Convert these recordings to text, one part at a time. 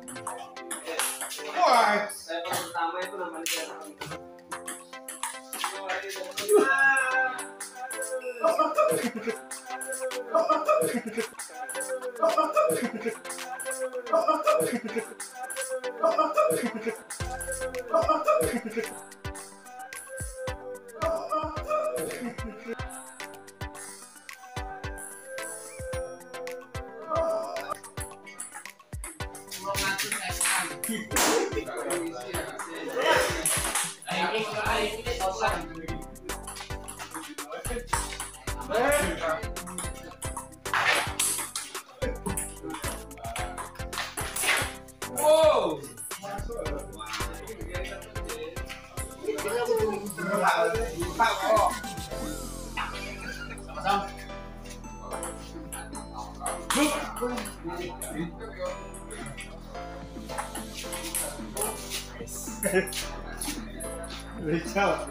What? Whoa! Reach out.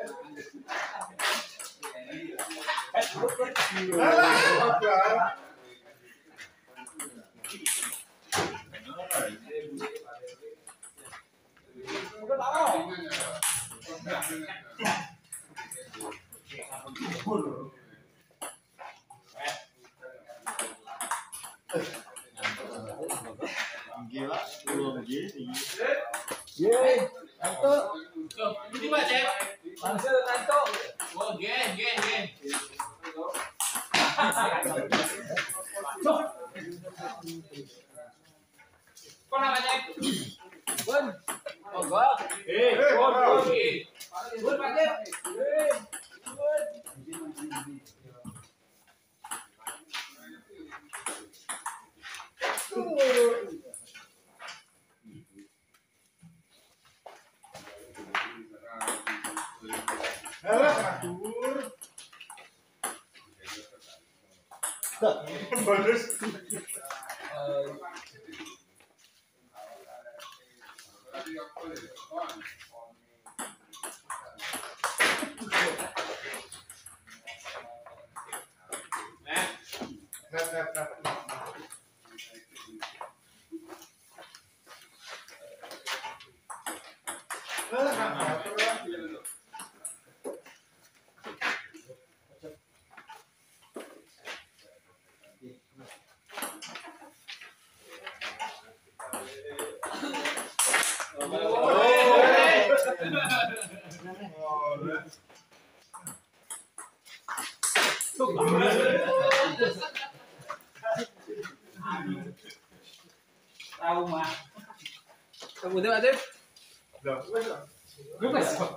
Tahu mah. Kamu tahu ada? Tahu. Lupa.